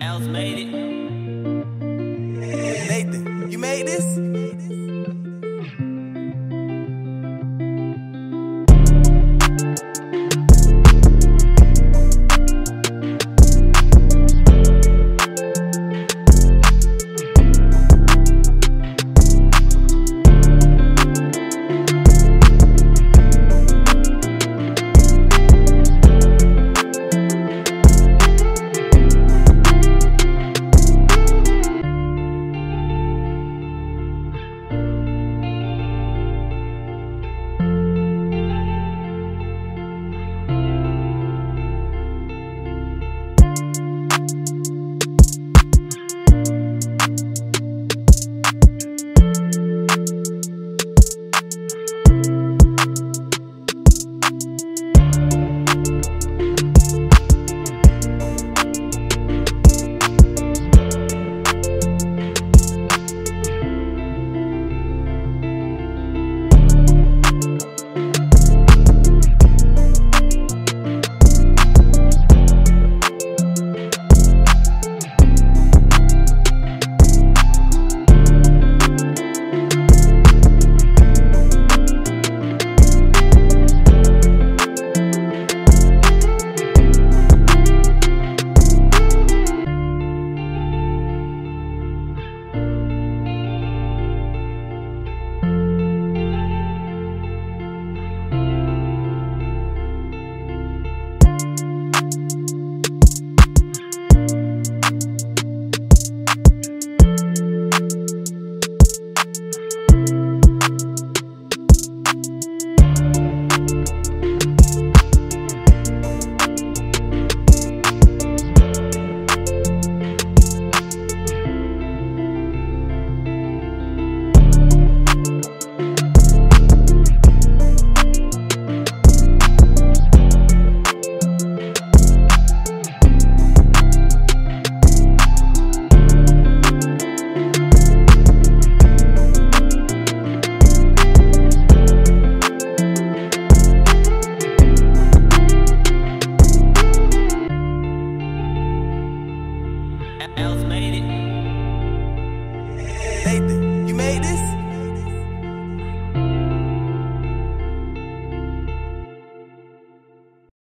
Al's made it. Nathan, you made this? Al's made it.